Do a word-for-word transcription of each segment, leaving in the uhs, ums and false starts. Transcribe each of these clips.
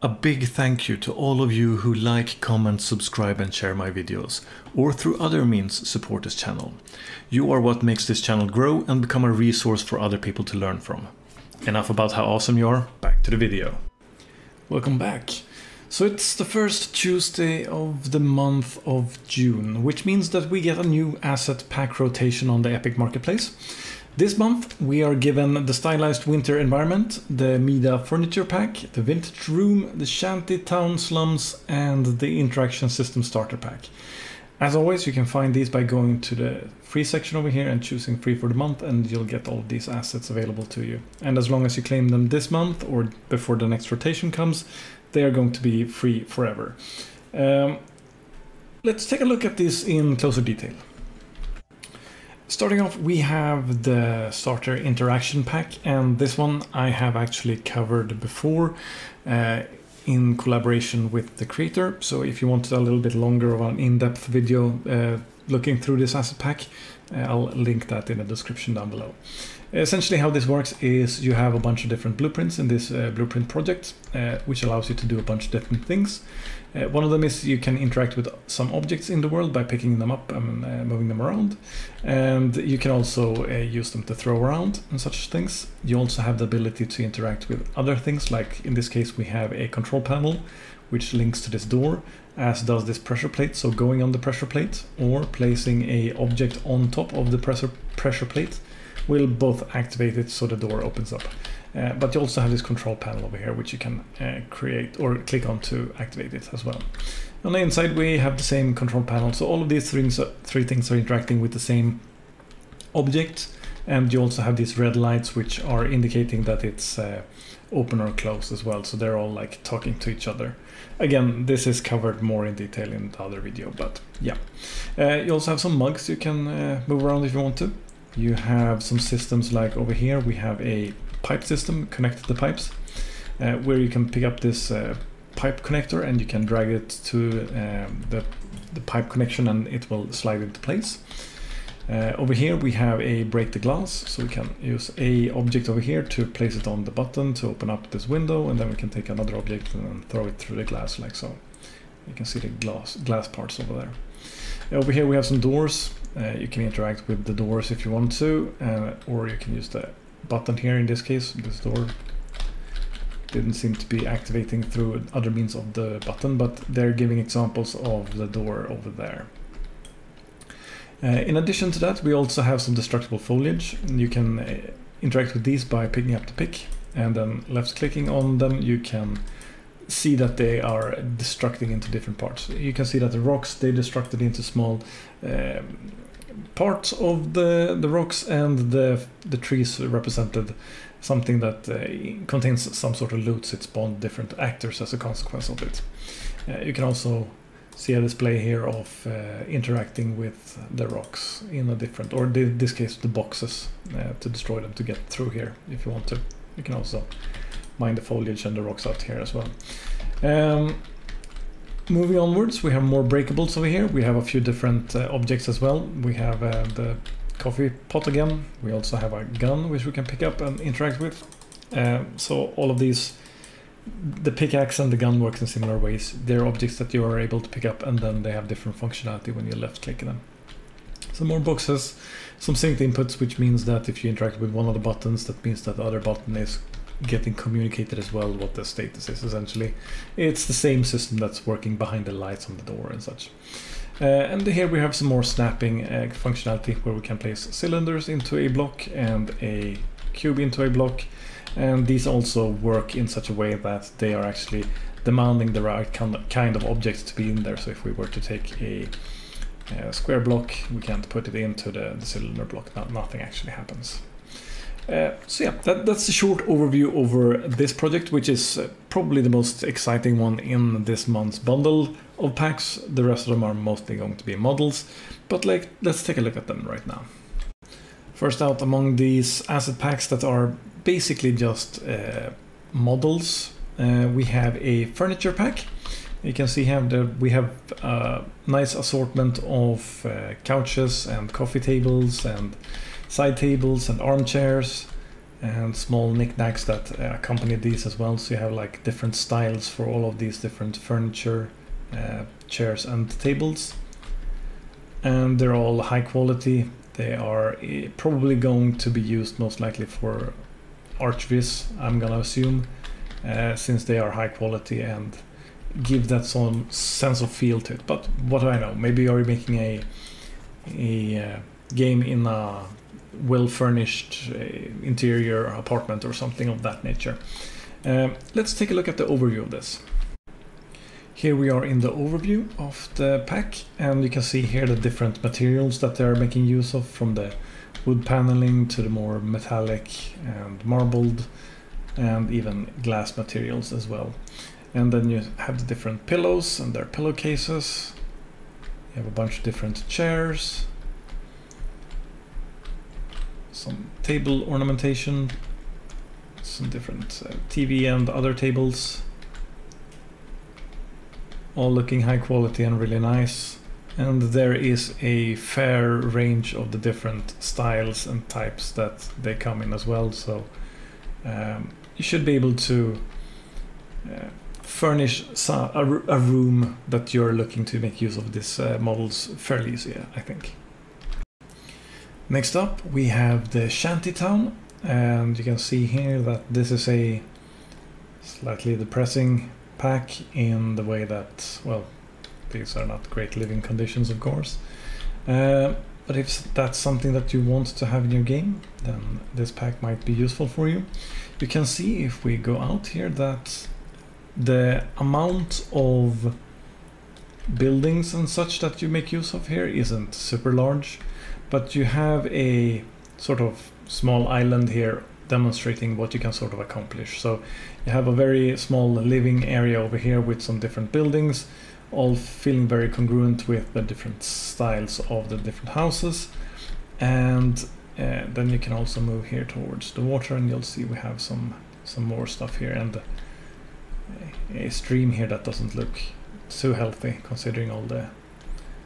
A big thank you to all of you who like, comment, subscribe and share my videos, or through other means support this channel. You are what makes this channel grow and become a resource for other people to learn from. Enough about how awesome you are, back to the video. Welcome back. So it's the first Tuesday of the month of June, which means that we get a new asset pack rotation on the Epic Marketplace. This month we are given the Stylized Winter Environment, the Mida Furniture Pack, the Vintage Room, the Shanty Town Slums and the Interaction System Starter Pack. As always, you can find these by going to the free section over here and choosing free for the month, and you'll get all of these assets available to you. And as long as you claim them this month or before the next rotation comes, they are going to be free forever. Um, let's take a look at this in closer detail. Starting off, we have the Starter Interaction Pack, and this one I have actually covered before uh, in collaboration with the creator. So if you want a little bit longer of an in-depth video uh, looking through this asset pack, uh, I'll link that in the description down below. Essentially how this works is you have a bunch of different blueprints in this uh, blueprint project, uh, which allows you to do a bunch of different things. Uh, one of them is you can interact with some objects in the world by picking them up and uh, moving them around, and you can also uh, use them to throw around and such things. You also have the ability to interact with other things, like in this case we have a control panel which links to this door, as does this pressure plate, so going on the pressure plate or placing a object on top of the pressure pressure plate will both activate it so the door opens up. Uh, but you also have this control panel over here, which you can uh, create or click on to activate it as well. On the inside, we have the same control panel. So all of these things are, three things are interacting with the same object. And you also have these red lights, which are indicating that it's uh, open or closed as well. So they're all like talking to each other. Again, this is covered more in detail in the other video, but yeah. Uh, you also have some mugs you can uh, move around if you want to. You have some systems, like over here we have a pipe system connected to pipes, uh, where you can pick up this uh, pipe connector and you can drag it to um, the, the pipe connection and it will slide into place. Uh, over here we have a break the glass, so we can use a object over here to place it on the button to open up this window, and then we can take another object and throw it through the glass like so. You can see the glass, glass parts over there. Over here we have some doors. Uh, you can interact with the doors if you want to, uh, or you can use the button here. In this case, this door didn't seem to be activating through other means of the button, but they're giving examples of the door over there. Uh, in addition to that, we also have some destructible foliage. You can uh, interact with these by picking up the pick and then left clicking on them. You can see that they are destructing into different parts. You can see that the rocks, they destructed into small uh, parts of the, the rocks, and the, the trees represented something that uh, contains some sort of loot. It spawned different actors as a consequence of it. Uh, you can also see a display here of uh, interacting with the rocks in a different, or in this case the boxes, uh, to destroy them to get through here if you want to. You can also mine the foliage and the rocks out here as well. Um, moving onwards, we have more breakables over here. We have a few different uh, objects as well. We have uh, the coffee pot again. We also have a gun which we can pick up and interact with. Uh, so all of these, the pickaxe and the gun works in similar ways. They're objects that you are able to pick up, and then they have different functionality when you left click them. Some more boxes, some synced inputs, which means that if you interact with one of the buttons, that means that the other button is getting communicated as well what the status is. Essentially it's the same system that's working behind the lights on the door and such. Uh, and here we have some more snapping uh, functionality, where we can place cylinders into a block and a cube into a block, and these also work in such a way that they are actually demanding the right kind of objects to be in there. So if we were to take a, a square block, we can't put it into the, the cylinder block. Not, nothing actually happens. Uh, so yeah, that, that's a short overview over this project, which is uh, probably the most exciting one in this month's bundle of packs. The rest of them are mostly going to be models, but like, let's take a look at them right now. First out among these asset packs that are basically just uh, models, uh, we have a furniture pack. You can see here that we have a nice assortment of uh, couches and coffee tables and side tables and armchairs and small knickknacks that uh, accompany these as well. So you have like different styles for all of these different furniture, uh, chairs and tables, and they're all high quality. They are probably going to be used most likely for archviz, I'm gonna assume, uh, since they are high quality and give that some sense of feel to it. But what do I know? Maybe you're making a a uh, game in a well-furnished uh, interior apartment or something of that nature. Uh, let's take a look at the overview of this. Here we are in the overview of the pack, and you can see here the different materials that they're making use of, from the wood paneling to the more metallic and marbled and even glass materials as well. And then you have the different pillows and their pillowcases. You have a bunch of different chairs, some table ornamentation, some different uh, T V and other tables, all looking high quality and really nice. And there is a fair range of the different styles and types that they come in as well, so um, you should be able to uh, furnish some, a, a room that you're looking to make use of these uh, models fairly easy, I think. Next up we have the Shanty Town, and you can see here that this is a slightly depressing pack in the way that, well, these are not great living conditions, of course, uh, but if that's something that you want to have in your game, then this pack might be useful for you. You can see if we go out here that the amount of buildings and such that you make use of here isn't super large, but you have a sort of small island here demonstrating what you can sort of accomplish. So you have a very small living area over here with some different buildings, all feeling very congruent with the different styles of the different houses. And uh, then you can also move here towards the water, and you'll see we have some some more stuff here, and a stream here that doesn't look too healthy considering all the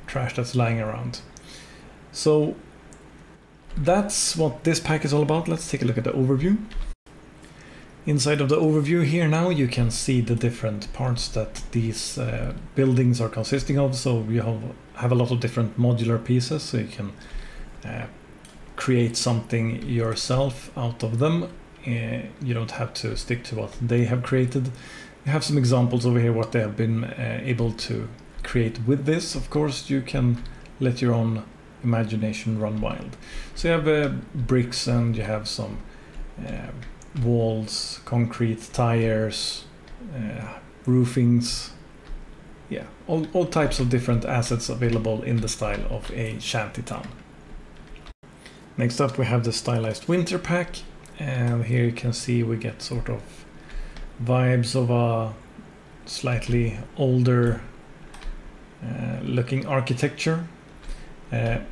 trash that's lying around. So that's what this pack is all about. Let's take a look at the overview. Inside of the overview here now you can see the different parts that these uh, buildings are consisting of. So you have, have a lot of different modular pieces, so you can uh, create something yourself out of them. Uh, you don't have to stick to what they have created. You have some examples over here what they have been uh, able to create with this. Of course you can let your own imagination run wild. So you have uh, bricks, and you have some uh, walls, concrete, tires, uh, roofings, yeah, all, all types of different assets available in the style of a shanty town. Next up we have the Stylized Winter Pack, and here you can see we get sort of vibes of a slightly older uh, looking architecture. Uh,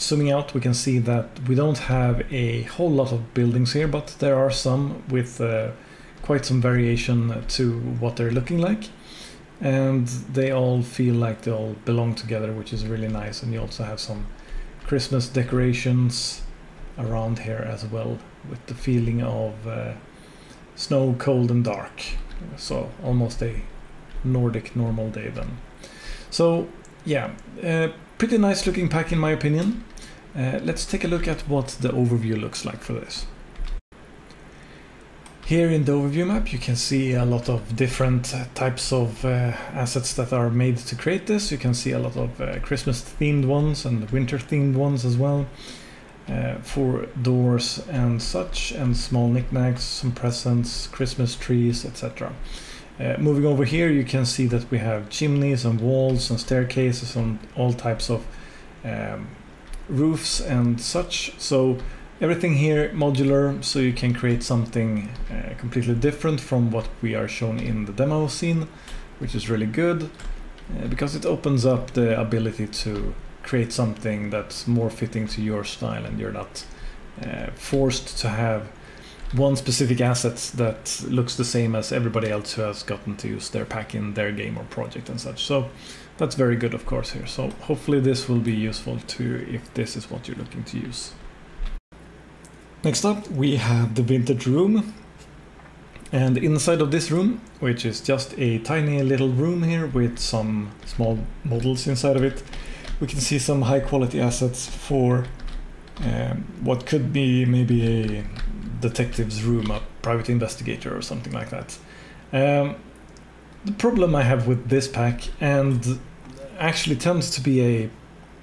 zooming out, we can see that we don't have a whole lot of buildings here, but there are some with uh, quite some variation to what they're looking like, and they all feel like they all belong together, which is really nice. And you also have some Christmas decorations around here as well, with the feeling of uh, snow, cold and dark, so almost a Nordic normal day then. So yeah, uh, pretty nice looking pack in my opinion. Uh, let's take a look at what the overview looks like for this. Here in the overview map you can see a lot of different types of uh, assets that are made to create this. You can see a lot of uh, Christmas themed ones and winter themed ones as well, uh, for doors and such, and small knickknacks, some presents, Christmas trees, et cetera. Uh, moving over here you can see that we have chimneys and walls and staircases and all types of um, roofs and such. So everything here modular, so you can create something uh, completely different from what we are shown in the demo scene, which is really good uh, because it opens up the ability to create something that's more fitting to your style, and you're not uh, forced to have one specific asset that looks the same as everybody else who has gotten to use their pack in their game or project and such. So that's very good, of course, here. So hopefully this will be useful to you if this is what you're looking to use. Next up we have the Vintage Room, and inside of this room, which is just a tiny little room here with some small models inside of it, we can see some high quality assets for um, what could be maybe a detective's room, a private investigator or something like that. Um, the problem I have with this pack, and actually tends to be a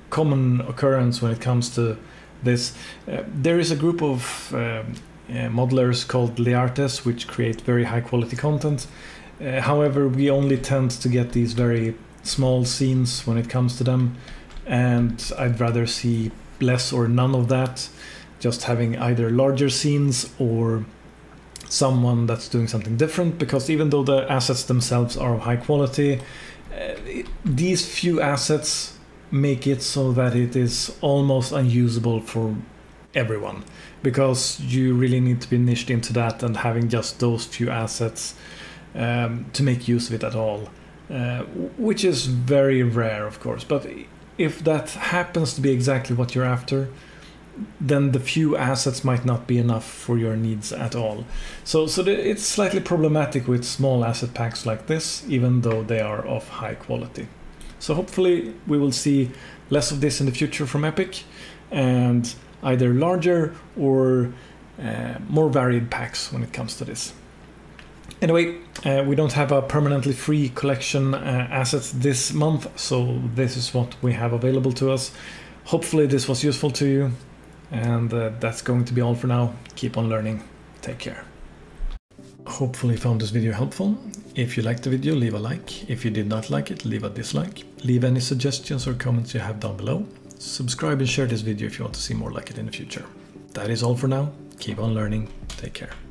common occurrence when it comes to this, uh, there is a group of uh, Uh, modelers called Leartes, which create very high quality content. Uh, however, we only tend to get these very small scenes when it comes to them, and I'd rather see less or none of that, just having either larger scenes or someone that's doing something different, because even though the assets themselves are of high quality, uh, it, these few assets make it so that it is almost unusable for everyone, because you really need to be niched into that, and having just those few assets um, to make use of it at all, uh, which is very rare, of course. But if that happens to be exactly what you're after, then the few assets might not be enough for your needs at all. So, so the, it's slightly problematic with small asset packs like this, even though they are of high quality. So hopefully we will see less of this in the future from Epic, and either larger or uh, more varied packs when it comes to this. Anyway, uh, we don't have a permanently free collection uh, assets this month, so this is what we have available to us. Hopefully this was useful to you, and uh, that's going to be all for now. Keep on learning. Take care. Hopefully you found this video helpful. If you liked the video, leave a like. If you did not like it, leave a dislike. Leave any suggestions or comments you have down below. Subscribe and share this video if you want to see more like it in the future. That is all for now. Keep on learning. Take care.